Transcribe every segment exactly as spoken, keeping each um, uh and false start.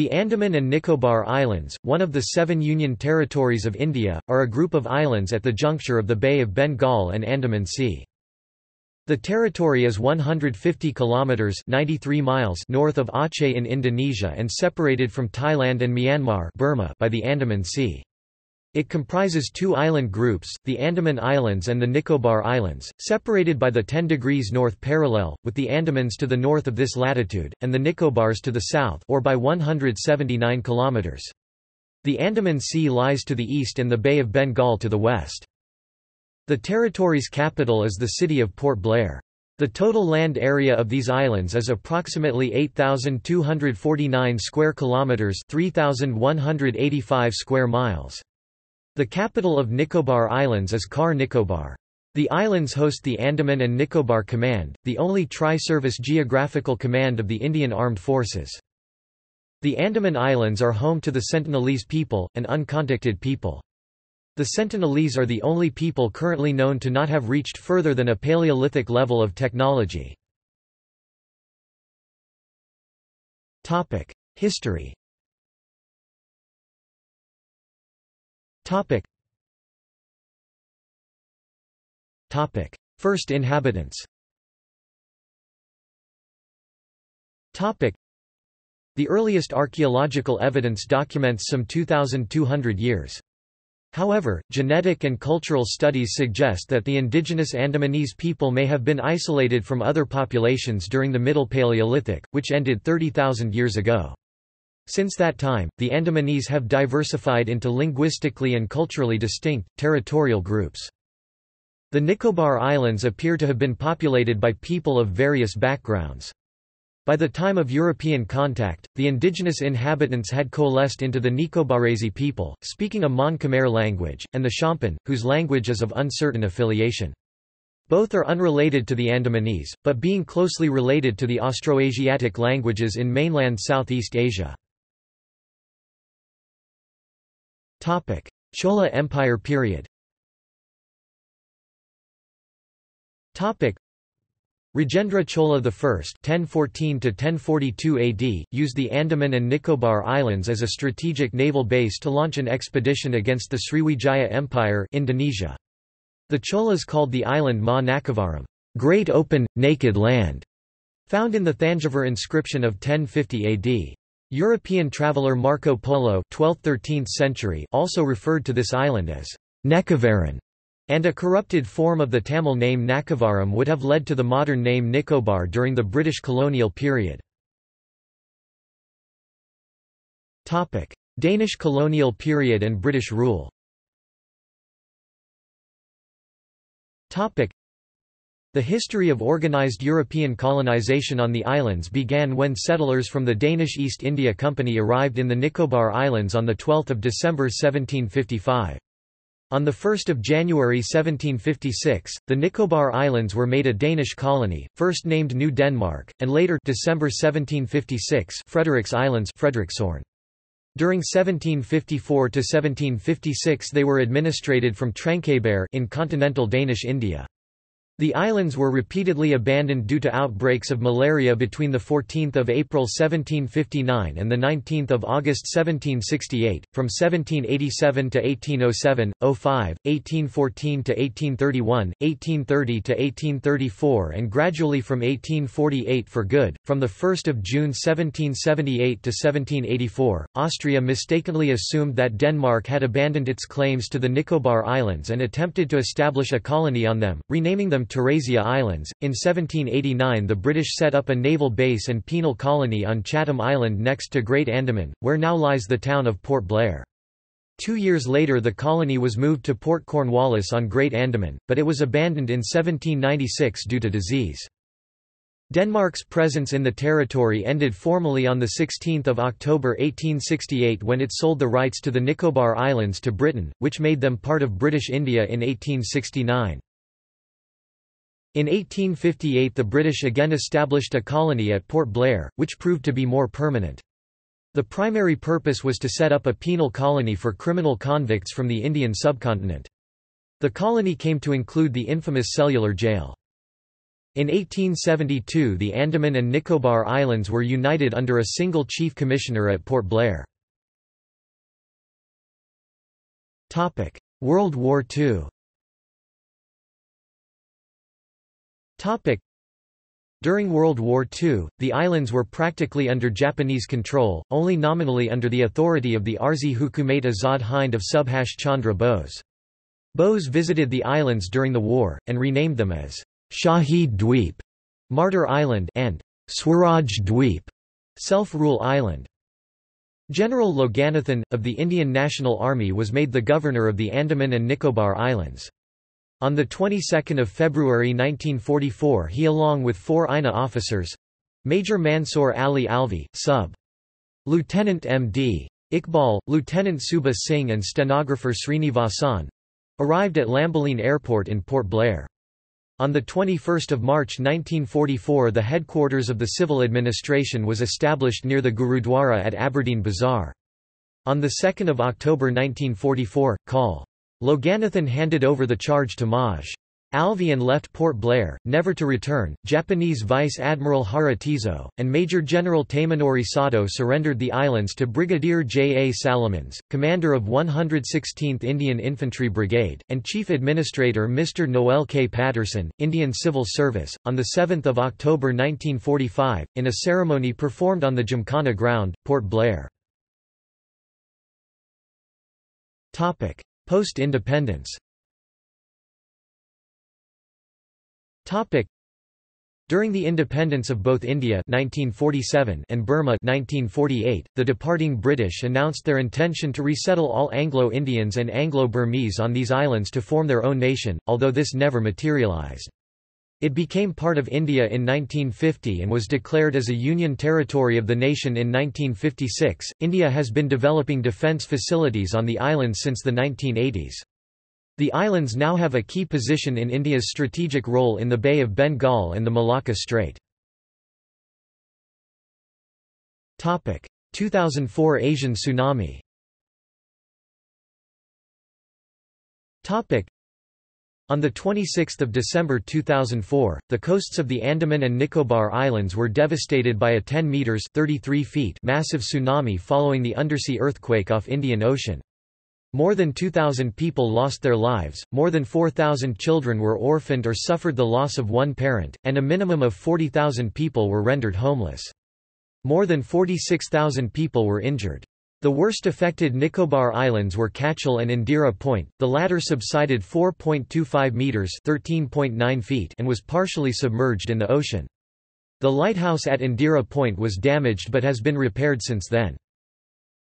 The Andaman and Nicobar Islands, one of the seven Union Territories of India, are a group of islands at the juncture of the Bay of Bengal and Andaman Sea. The territory is one hundred fifty kilometers (ninety-three miles) north of Aceh in Indonesia and separated from Thailand and Myanmar, Burma, by the Andaman Sea. It comprises two island groups, the Andaman Islands and the Nicobar Islands, separated by the ten degrees north parallel, with the Andamans to the north of this latitude, and the Nicobars to the south, or by one hundred seventy-nine kilometers. The Andaman Sea lies to the east and the Bay of Bengal to the west. The territory's capital is the city of Port Blair. The total land area of these islands is approximately eight thousand two hundred forty-nine square kilometers (three thousand one hundred eighty-five square miles). The capital of Nicobar Islands is Kar Nicobar. The islands host the Andaman and Nicobar Command, the only tri-service geographical command of the Indian Armed Forces. The Andaman Islands are home to the Sentinelese people, an uncontacted people. The Sentinelese are the only people currently known to not have reached further than a Paleolithic level of technology. History. Topic. Topic. First inhabitants. Topic. The earliest archaeological evidence documents some two thousand two hundred years. However, genetic and cultural studies suggest that the indigenous Andamanese people may have been isolated from other populations during the Middle Paleolithic, which ended thirty thousand years ago. Since that time, the Andamanese have diversified into linguistically and culturally distinct, territorial groups. The Nicobar Islands appear to have been populated by people of various backgrounds. By the time of European contact, the indigenous inhabitants had coalesced into the Nicobarese people, speaking a Mon Khmer language, and the Shompen, whose language is of uncertain affiliation. Both are unrelated to the Andamanese, but being closely related to the Austroasiatic languages in mainland Southeast Asia. Topic: Chola Empire period. Topic: Rajendra Chola I (ten fourteen to ten forty-two A D) used the Andaman and Nicobar Islands as a strategic naval base to launch an expedition against the Sriwijaya Empire, Indonesia. The Cholas called the island Ma Nakavaram, "Great Open Naked Land," found in the Thanjavur inscription of ten fifty A D. European traveller Marco Polo twelfth to thirteenth century also referred to this island as Nekavaran, and a corrupted form of the Tamil name Nakavaram would have led to the modern name Nicobar during the British colonial period. Topic: Danish colonial period and British rule. Topic: The history of organized European colonization on the islands began when settlers from the Danish East India Company arrived in the Nicobar Islands on the twelfth of December seventeen fifty-five. On the first of January seventeen fifty-six, the Nicobar Islands were made a Danish colony, first named New Denmark, and later December seventeen fifty-six Frederic's Islands Frederikshorn. During seventeen fifty-four to seventeen fifty-six they were administrated from Tranquebar in continental Danish India. The islands were repeatedly abandoned due to outbreaks of malaria between the fourteenth of April seventeen fifty-nine and the nineteenth of August seventeen sixty-eight. From seventeen eighty-seven to eighteen oh seven, oh five, eighteen fourteen to eighteen thirty-one, eighteen thirty to eighteen thirty-four, and gradually from eighteen forty-eight for good. From the first of June seventeen seventy-eight to seventeen eighty-four, Austria mistakenly assumed that Denmark had abandoned its claims to the Nicobar Islands and attempted to establish a colony on them, renaming them Theresia Islands. In seventeen eighty-nine, the British set up a naval base and penal colony on Chatham Island next to Great Andaman, where now lies the town of Port Blair. Two years later, the colony was moved to Port Cornwallis on Great Andaman, but it was abandoned in seventeen ninety-six due to disease. Denmark's presence in the territory ended formally on the sixteenth of October eighteen sixty-eight when it sold the rights to the Nicobar Islands to Britain, which made them part of British India in eighteen sixty-nine. In eighteen fifty-eight the British again established a colony at Port Blair, which proved to be more permanent. The primary purpose was to set up a penal colony for criminal convicts from the Indian subcontinent. The colony came to include the infamous Cellular Jail. In eighteen seventy-two the Andaman and Nicobar Islands were united under a single chief commissioner at Port Blair. World War Two. During World War Two, the islands were practically under Japanese control, only nominally under the authority of the Arzi Hukumate Azad Hind of Subhash Chandra Bose. Bose visited the islands during the war, and renamed them as Shaheed Dweep, Martyr Island, and Swaraj Dweep, Self-Rule Island. General Loganathan, of the Indian National Army, was made the governor of the Andaman and Nicobar Islands. On the twenty-second of February nineteen forty-four he, along with four I N A officers, Major Mansoor Ali Alvi, Sub Lieutenant M D Iqbal, Lieutenant Subha Singh and stenographer Srinivasan, arrived at Lambaline Airport in Port Blair. On the twenty-first of March nineteen forty-four the headquarters of the civil administration was established near the Gurudwara at Aberdeen Bazaar. On the second of October nineteen forty-four, Col. Loganathan handed over the charge to Maj. Alvi and left Port Blair, never to return. Japanese Vice Admiral Haratizo, and Major General Tamanori Sato surrendered the islands to Brigadier J. A. Salomons, commander of one hundred sixteenth Indian Infantry Brigade, and Chief Administrator Mister Noel K. Patterson, Indian Civil Service. On the seventh of October nineteen forty-five, in a ceremony performed on the Gymkhana Ground, Port Blair. Post-independence. During the independence of both India nineteen forty-seven and Burma nineteen forty-eight, the departing British announced their intention to resettle all Anglo-Indians and Anglo-Burmese on these islands to form their own nation, although this never materialised. It became part of India in nineteen fifty and was declared as a union territory of the nation in nineteen fifty-six. India has been developing defence facilities on the islands since the nineteen eighties. The islands now have a key position in India's strategic role in the Bay of Bengal and the Malacca Strait. Topic: two thousand four Asian tsunami. Topic: On the twenty-sixth of December two thousand four, the coasts of the Andaman and Nicobar Islands were devastated by a ten meters thirty-three feet massive tsunami following the undersea earthquake off Indian Ocean. More than two thousand people lost their lives, more than four thousand children were orphaned or suffered the loss of one parent, and a minimum of forty thousand people were rendered homeless. More than forty-six thousand people were injured. The worst affected Nicobar Islands were Kachal and Indira Point. The latter subsided four point two five meters, thirteen point nine feet and was partially submerged in the ocean. The lighthouse at Indira Point was damaged but has been repaired since then.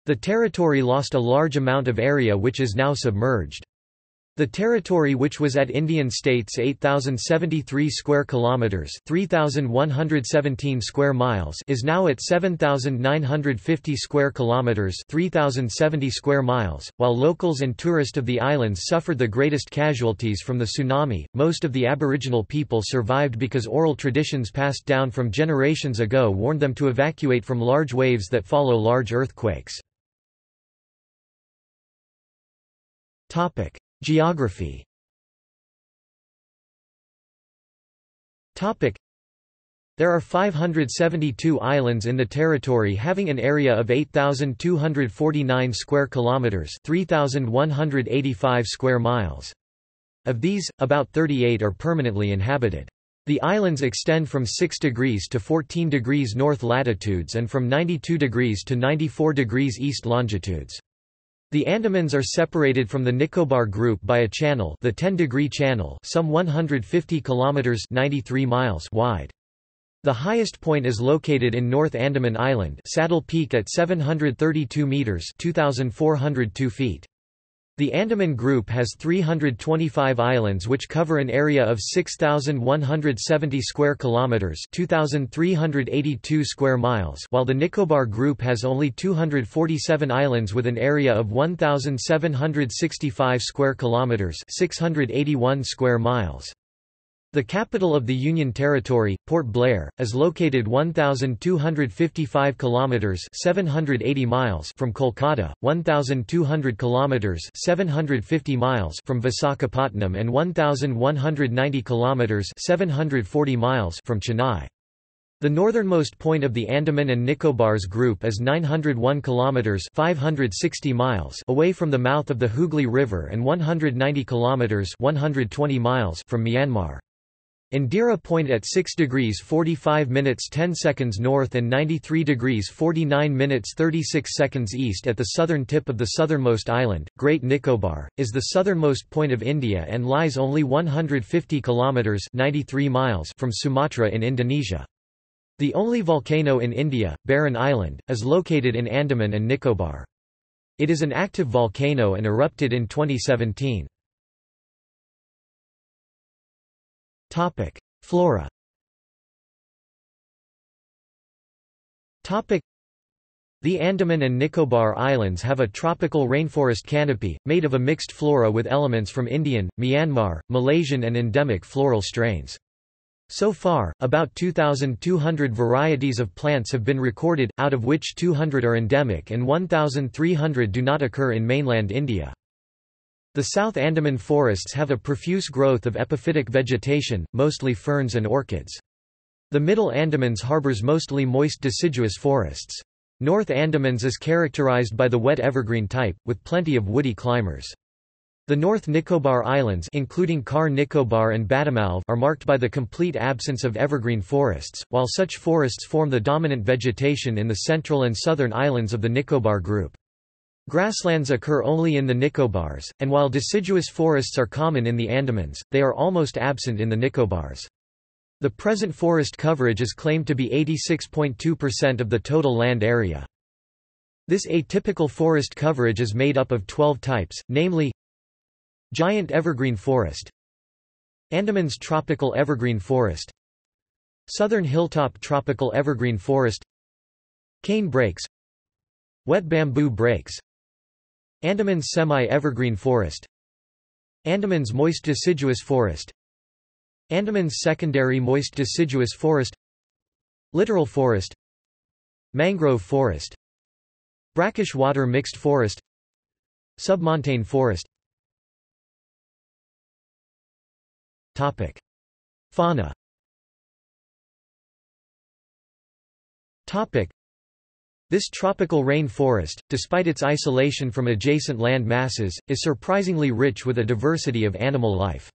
The territory lost a large amount of area which is now submerged. The territory which was at Indian states eight thousand seventy-three square kilometers, three thousand one hundred seventeen square miles is now at seven thousand nine hundred fifty square kilometers, three thousand seventy square miles. While locals and tourists of the islands suffered the greatest casualties from the tsunami, most of the aboriginal people survived because oral traditions passed down from generations ago warned them to evacuate from large waves that follow large earthquakes. Topic: Geography. There are five hundred seventy-two islands in the territory having an area of eight thousand two hundred forty-nine square kilometers, three thousand one hundred eighty-five square miles. Of these, about thirty-eight are permanently inhabited. The islands extend from six degrees to fourteen degrees north latitudes and from ninety-two degrees to ninety-four degrees east longitudes. The Andamans are separated from the Nicobar group by a channel, the ten-degree channel, some one hundred fifty kilometers (ninety-three miles) wide. The highest point is located in North Andaman Island, Saddle Peak, at seven hundred thirty-two meters (two thousand four hundred two feet). The Andaman group has three hundred twenty-five islands which cover an area of six thousand one hundred seventy square kilometers, two thousand three hundred eighty-two square miles, while the Nicobar group has only two hundred forty-seven islands with an area of one thousand seven hundred sixty-five square kilometers, six hundred eighty-one square miles. The capital of the Union Territory, Port Blair, is located one thousand two hundred fifty-five kilometers (seven hundred eighty miles) from Kolkata, one thousand two hundred kilometers (seven hundred fifty miles) from Visakhapatnam, and one thousand one hundred ninety kilometers (seven hundred forty miles) from Chennai. The northernmost point of the Andaman and Nicobarese group is nine hundred one kilometers (five hundred sixty miles) away from the mouth of the Hooghly River and one hundred ninety kilometers (one hundred twenty miles) from Myanmar. Indira Point at six degrees forty-five minutes ten seconds north and ninety-three degrees forty-nine minutes thirty-six seconds east at the southern tip of the southernmost island, Great Nicobar, is the southernmost point of India and lies only one hundred fifty kilometers (ninety-three miles) from Sumatra in Indonesia. The only volcano in India, Barron Island, is located in Andaman and Nicobar. It is an active volcano and erupted in twenty seventeen. Topic: Flora. Topic: The Andaman and Nicobar Islands have a tropical rainforest canopy made of a mixed flora with elements from Indian, Myanmar, Malaysian and endemic floral strains. So far, about two thousand two hundred varieties of plants have been recorded, out of which two hundred are endemic and one thousand three hundred do not occur in mainland India. The South Andaman forests have a profuse growth of epiphytic vegetation, mostly ferns and orchids. The Middle Andamans harbors mostly moist deciduous forests. North Andamans is characterized by the wet evergreen type, with plenty of woody climbers. The North Nicobar Islands, including Car Nicobar and Batamalv, are marked by the complete absence of evergreen forests, while such forests form the dominant vegetation in the central and southern islands of the Nicobar group. Grasslands occur only in the Nicobars, and while deciduous forests are common in the Andamans, they are almost absent in the Nicobars. The present forest coverage is claimed to be eighty-six point two percent of the total land area. This atypical forest coverage is made up of twelve types, namely Giant evergreen forest, Andaman's tropical evergreen forest, Southern hilltop tropical evergreen forest, cane breaks, wet bamboo breaks, Andaman's semi-evergreen forest, Andaman's moist deciduous forest, Andaman's secondary moist deciduous forest, littoral forest, mangrove forest, brackish water mixed forest, submontane forest. Topic: Fauna. Topic: This tropical rain forest, despite its isolation from adjacent land masses, is surprisingly rich with a diversity of animal life.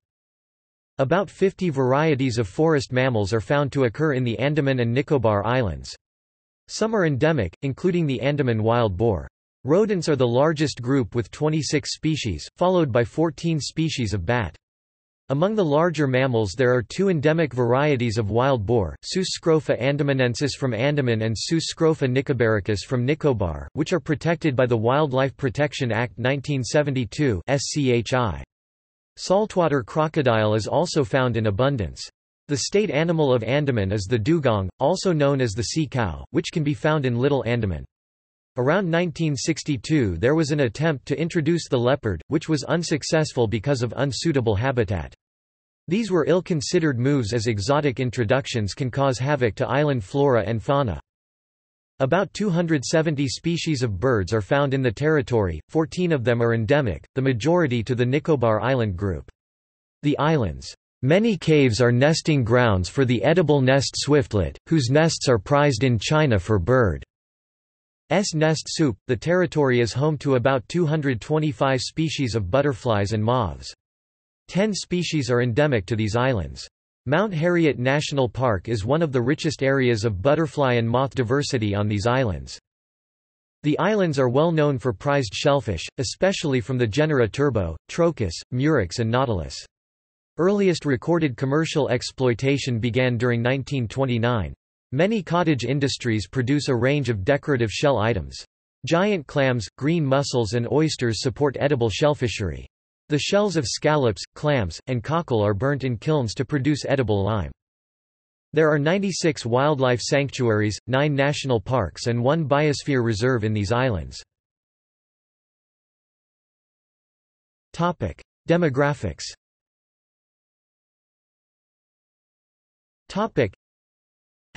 About fifty varieties of forest mammals are found to occur in the Andaman and Nicobar Islands. Some are endemic, including the Andaman wild boar. Rodents are the largest group with twenty-six species, followed by fourteen species of bat. Among the larger mammals there are two endemic varieties of wild boar, Sus scrofa andamanensis from Andaman and Sus scrofa nicobaricus from Nicobar, which are protected by the Wildlife Protection Act nineteen seventy-two (S C H I). Saltwater crocodile is also found in abundance. The state animal of Andaman is the dugong, also known as the sea cow, which can be found in Little Andaman. Around nineteen sixty-two there was an attempt to introduce the leopard, which was unsuccessful because of unsuitable habitat. These were ill-considered moves as exotic introductions can cause havoc to island flora and fauna. About two hundred seventy species of birds are found in the territory, fourteen of them are endemic, the majority to the Nicobar Island group. The islands' many caves are nesting grounds for the edible nest swiftlet, whose nests are prized in China for bird. S. nest soup. The territory is home to about two hundred twenty-five species of butterflies and moths. Ten species are endemic to these islands. Mount Harriet National Park is one of the richest areas of butterfly and moth diversity on these islands. The islands are well known for prized shellfish, especially from the genera Turbo, Trochus, Murex and Nautilus. Earliest recorded commercial exploitation began during nineteen twenty-nine. Many cottage industries produce a range of decorative shell items. Giant clams, green mussels and oysters support edible shellfishery. The shells of scallops, clams, and cockle are burnt in kilns to produce edible lime. There are ninety-six wildlife sanctuaries, nine national parks and one biosphere reserve in these islands. Demographics.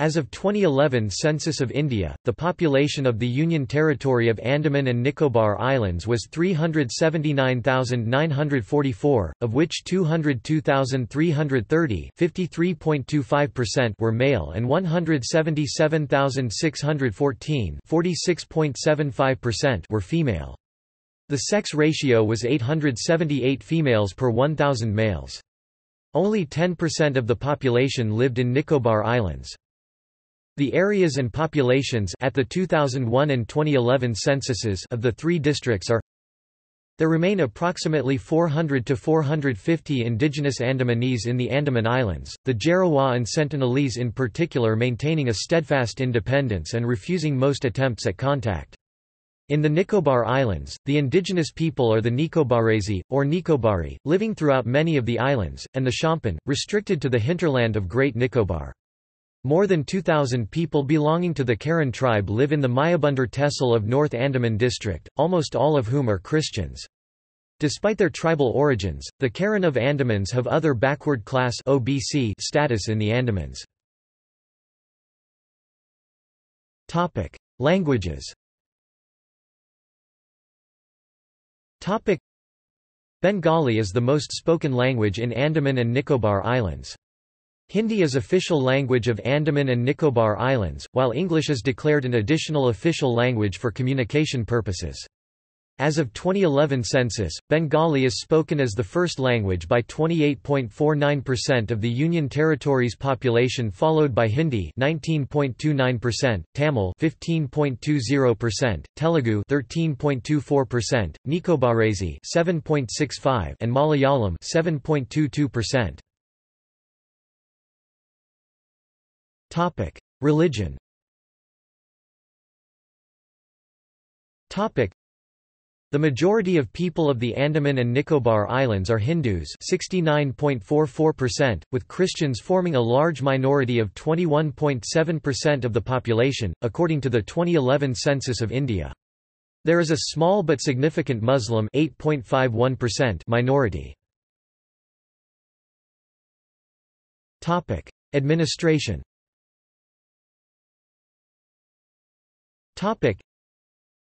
As of twenty eleven Census of India, the population of the Union Territory of Andaman and Nicobar Islands was three hundred seventy-nine thousand nine hundred forty-four, of which two hundred two thousand three hundred thirty (fifty-three point two five percent) were male and one hundred seventy-seven thousand six hundred fourteen (forty-six point seven five percent) were female. The sex ratio was eight hundred seventy-eight females per one thousand males. Only ten percent of the population lived in Nicobar Islands. The areas and populations at the two thousand one and twenty eleven censuses of the three districts are: there remain approximately four hundred to four hundred fifty indigenous Andamanese in the Andaman Islands, the Jarawa and Sentinelese in particular maintaining a steadfast independence and refusing most attempts at contact. In the Nicobar Islands, the indigenous people are the Nicobarese, or Nicobari, living throughout many of the islands, and the Shompen, restricted to the hinterland of Great Nicobar. More than two thousand people belonging to the Karen tribe live in the Mayabunder tehsil of North Andaman district, almost all of whom are Christians. Despite their tribal origins, the Karen of Andamans have other backward class O B C status in the Andamans. Topic: Languages. Topic: Bengali is the most spoken language in Andaman and Nicobar Islands. Hindi is official language of Andaman and Nicobar Islands, while English is declared an additional official language for communication purposes. As of twenty eleven census, Bengali is spoken as the first language by twenty-eight point four nine percent of the Union Territory's population, followed by Hindi nineteen point two nine percent, Tamil fifteen point two zero percent, Telugu thirteen point two four percent, Nicobarese seven point six five percent and Malayalam seven point two two percent. Topic: Religion. Topic: The majority of people of the Andaman and Nicobar Islands are Hindus, sixty-nine point four four percent, with Christians forming a large minority of twenty-one point seven percent of the population, according to the twenty eleven census of India. There is a small but significant Muslim, eight point five one percent minority. Topic: Administration.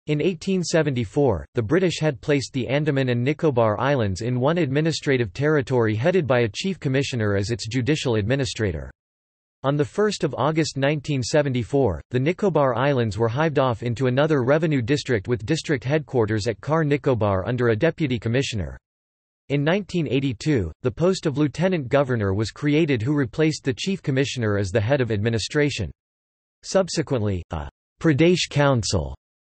In eighteen seventy-four, the British had placed the Andaman and Nicobar Islands in one administrative territory headed by a chief commissioner as its judicial administrator. On the first of August nineteen seventy-four, the Nicobar Islands were hived off into another revenue district with district headquarters at Kar Nicobar under a deputy commissioner. In nineteen eighty-two, the post of lieutenant governor was created, who replaced the chief commissioner as the head of administration. Subsequently, a Pradesh Council,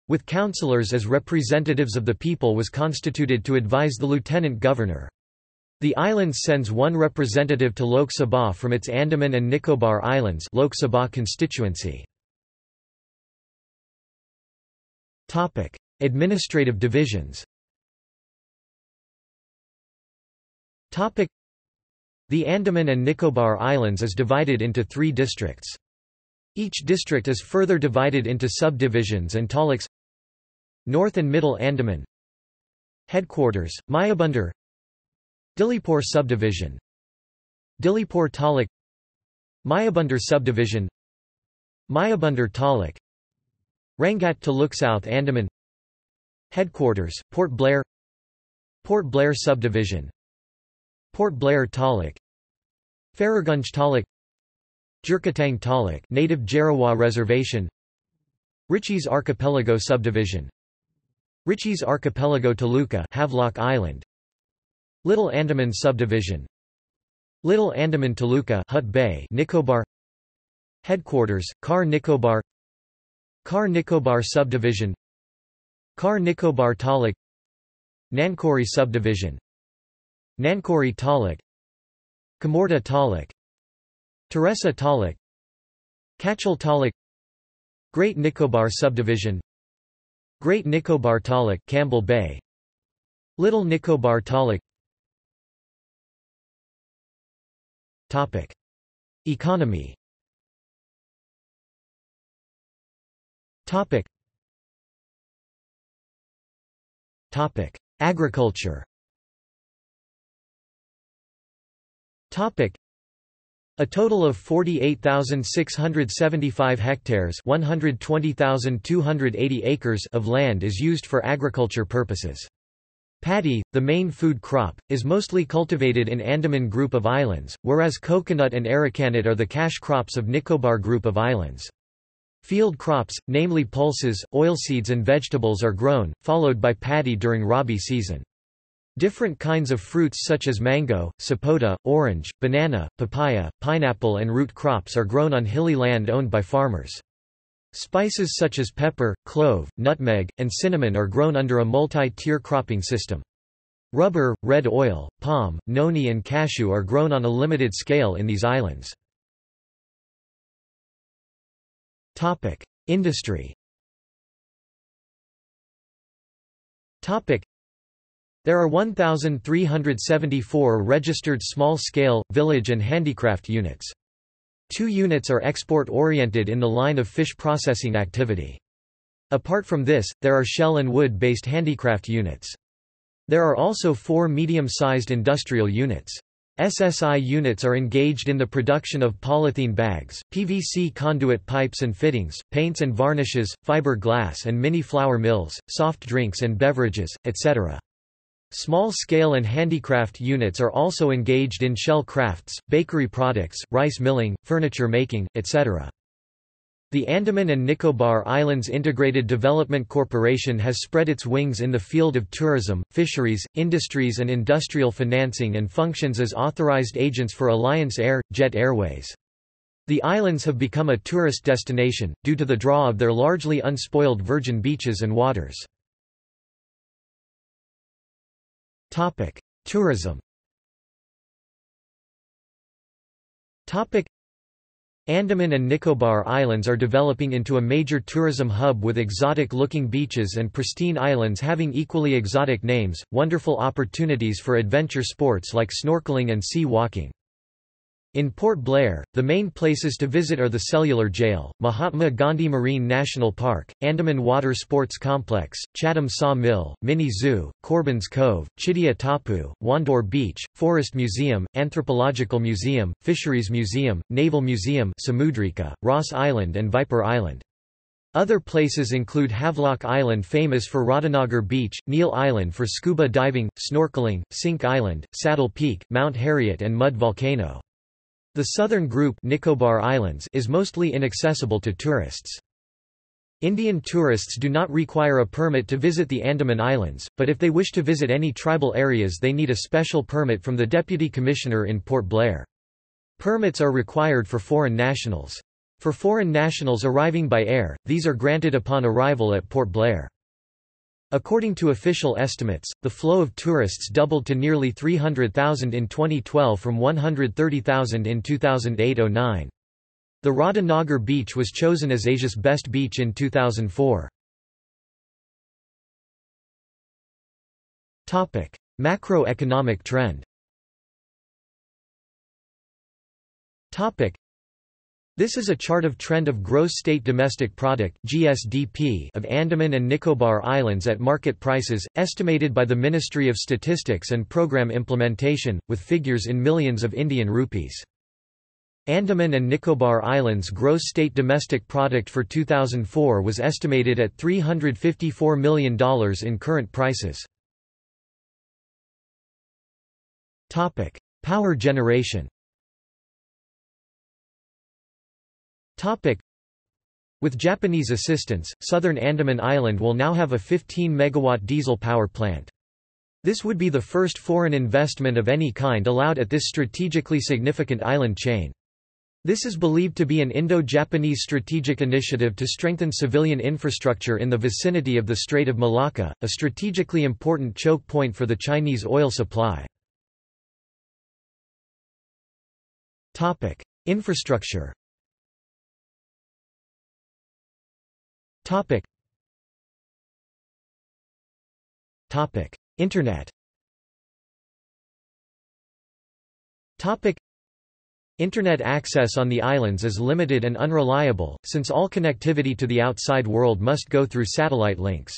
with councillors as representatives of the people, was constituted to advise the lieutenant governor. The island sends one representative to Lok Sabha from its Andaman and Nicobar Islands Lok Sabha constituency. Topic: Administrative divisions. Topic: The Andaman and Nicobar Islands is divided into three districts. Each district is further divided into subdivisions and taliks: North and Middle Andaman, Headquarters, Mayabunder, Dilipur Subdivision, Dilipur Taluk, Mayabunder Subdivision, Mayabunder Taluk, Rangat Taluk. South Andaman, Headquarters, Port Blair, Port Blair Subdivision, Port Blair Taluk, Farragunj Taluk, Jirkatang Taluk, Native Jarawa Reservation, Ritchie's Archipelago Subdivision, Ritchie's Archipelago Taluka, Havelock Island, Little Andaman Subdivision, Little Andaman Taluka, Hut Bay, Nicobar, Headquarters, Kar Nicobar, Kar Nicobar Subdivision, Kar Nicobar Taluk, Nankori Subdivision, Nankori Taluk, Komorta Taluk, Theresia Taluk, Kachal Taluk, Great Nicobar Subdivision, Great Nicobar Taluk, Campbell Bay, Little Nicobar Taluk. Topic: Economy. Topic: Topic: Agriculture. Topic: A total of forty-eight thousand six hundred seventy-five hectares (one hundred twenty thousand two hundred eighty acres) of land is used for agriculture purposes. Paddy, the main food crop, is mostly cultivated in Andaman Group of Islands, whereas coconut and aracanut are the cash crops of Nicobar Group of Islands. Field crops, namely pulses, oilseeds and vegetables are grown, followed by paddy during Rabi season. Different kinds of fruits such as mango, sapota, orange, banana, papaya, pineapple and root crops are grown on hilly land owned by farmers. Spices such as pepper, clove, nutmeg, and cinnamon are grown under a multi-tier cropping system. Rubber, red oil, palm, noni and cashew are grown on a limited scale in these islands. Industry. There are one thousand three hundred seventy-four registered small-scale, village and handicraft units. Two units are export-oriented in the line of fish processing activity. Apart from this, there are shell and wood-based handicraft units. There are also four medium-sized industrial units. S S I units are engaged in the production of polythene bags, P V C conduit pipes and fittings, paints and varnishes, fiber glass and mini flour mills, soft drinks and beverages, et cetera. Small-scale and handicraft units are also engaged in shell crafts, bakery products, rice milling, furniture making, et cetera. The Andaman and Nicobar Islands Integrated Development Corporation has spread its wings in the field of tourism, fisheries, industries and industrial financing and functions as authorized agents for Alliance Air, Jet Airways. The islands have become a tourist destination, due to the draw of their largely unspoiled virgin beaches and waters. Tourism. Andaman and Nicobar Islands are developing into a major tourism hub with exotic-looking beaches and pristine islands having equally exotic names, wonderful opportunities for adventure sports like snorkeling and sea walking. In Port Blair, the main places to visit are the Cellular Jail, Mahatma Gandhi Marine National Park, Andaman Water Sports Complex, Chatham Sawmill, Mini Zoo, Corbins Cove, Chidia Tapu, Wandor Beach, Forest Museum, Anthropological Museum, Fisheries Museum, Naval Museum, Samudrika, Ross Island and Viper Island. Other places include Havelock Island, famous for Radhanagar Beach, Neil Island for scuba diving, snorkeling, Sink Island, Saddle Peak, Mount Harriet and Mud Volcano. The southern group Nicobar Islands is mostly inaccessible to tourists. Indian tourists do not require a permit to visit the Andaman Islands, but if they wish to visit any tribal areas they need a special permit from the Deputy Commissioner in Port Blair. Permits are required for foreign nationals. For foreign nationals arriving by air, these are granted upon arrival at Port Blair. According to official estimates, the flow of tourists doubled to nearly three hundred thousand in twenty twelve from one hundred thirty thousand in two thousand eight to oh nine. The Radhanagar beach was chosen as Asia's best beach in two thousand four. Topic: Macroeconomic trend. Topic: This is a chart of trend of gross state domestic product (G S D P) of Andaman and Nicobar Islands at market prices, estimated by the Ministry of Statistics and Program Implementation, with figures in millions of Indian rupees. Andaman and Nicobar Islands gross state domestic product for two thousand four was estimated at three hundred fifty-four million dollars in current prices. Topic: Power generation. Topic. With Japanese assistance, southern Andaman Island will now have a fifteen megawatt diesel power plant. This would be the first foreign investment of any kind allowed at this strategically significant island chain. This is believed to be an Indo-Japanese strategic initiative to strengthen civilian infrastructure in the vicinity of the Strait of Malacca, a strategically important choke point for the Chinese oil supply. Topic. Infrastructure. Topic. Topic. Internet. Topic. Internet access on the islands is limited and unreliable, since all connectivity to the outside world must go through satellite links.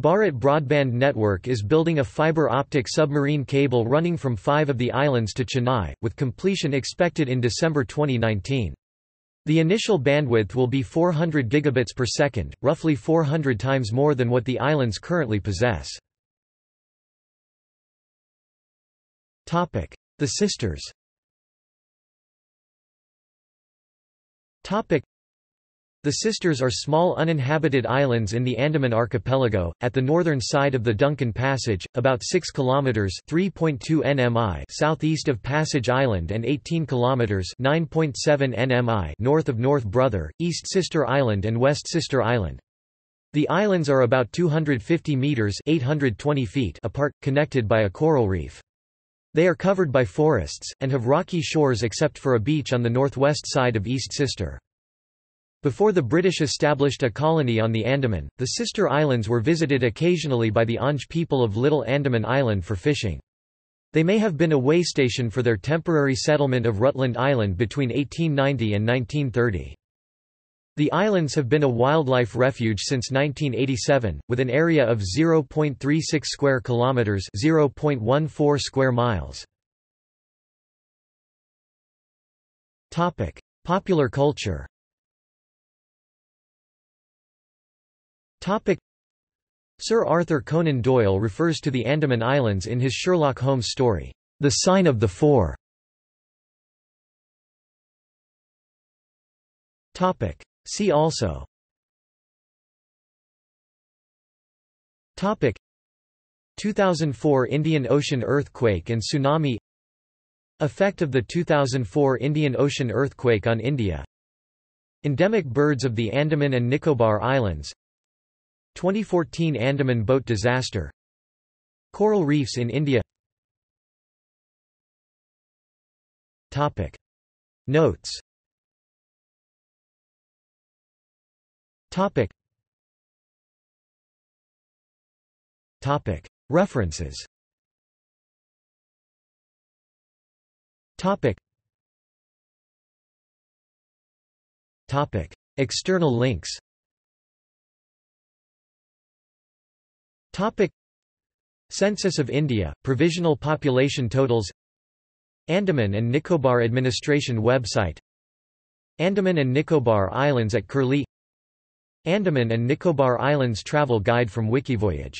Bharat Broadband Network is building a fiber-optic submarine cable running from five of the islands to Chennai, with completion expected in December twenty nineteen. The initial bandwidth will be four hundred gigabits per second, roughly four hundred times more than what the islands currently possess. Topic: The Sisters. Topic: The Sisters are small uninhabited islands in the Andaman archipelago, at the northern side of the Duncan Passage, about six kilometers (three point two nmi) southeast of Passage Island and eighteen kilometers (nine point seven nmi) north of North Brother, East Sister Island and West Sister Island. The islands are about two hundred fifty meters (eight hundred twenty feet) apart, connected by a coral reef. They are covered by forests, and have rocky shores except for a beach on the northwest side of East Sister. Before the British established a colony on the Andaman, the Sister Islands were visited occasionally by the Anj people of Little Andaman Island for fishing. They may have been a waystation for their temporary settlement of Rutland Island between eighteen ninety and nineteen thirty. The islands have been a wildlife refuge since nineteen eighty-seven, with an area of zero point three six square kilometers (zero point one four square miles). Topic: Popular culture. Topic: Sir Arthur Conan Doyle refers to the Andaman Islands in his Sherlock Holmes story, The Sign of the Four. Topic: See also. Topic: two thousand four Indian Ocean earthquake and tsunami. Effect of the two thousand four Indian Ocean earthquake on India. Endemic birds of the Andaman and Nicobar Islands. twenty fourteen Andaman boat disaster. Coral reefs in India. Topic: Notes. Topic. Topic. References. Topic. Topic. External links. Topic. Census of India, provisional population totals. Andaman and Nicobar administration website. Andaman and Nicobar Islands at Curlie. Andaman and Nicobar Islands travel guide from Wikivoyage.